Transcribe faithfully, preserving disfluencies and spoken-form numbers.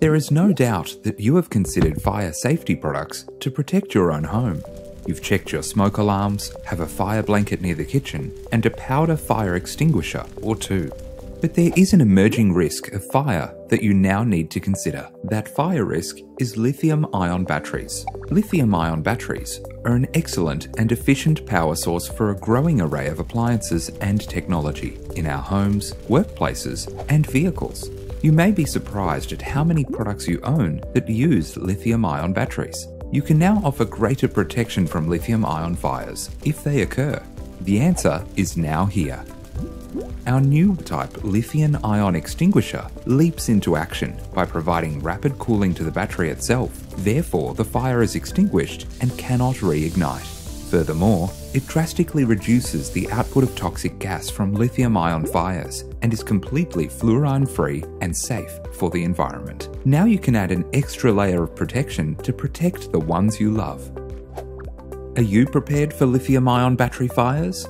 There is no doubt that you have considered fire safety products to protect your own home. You've checked your smoke alarms, have a fire blanket near the kitchen, and a powder fire extinguisher or two. But there is an emerging risk of fire that you now need to consider. That fire risk is lithium-ion batteries. Lithium-ion batteries are an excellent and efficient power source for a growing array of appliances and technology in our homes, workplaces, and vehicles. You may be surprised at how many products you own that use lithium-ion batteries. You can now offer greater protection from lithium-ion fires if they occur. The answer is now here. Our new type lithium-ion extinguisher leaps into action by providing rapid cooling to the battery itself. Therefore, the fire is extinguished and cannot reignite. Furthermore, it drastically reduces the output of toxic gas from lithium-ion fires and is completely fluorine-free and safe for the environment. Now you can add an extra layer of protection to protect the ones you love. Are you prepared for lithium-ion battery fires?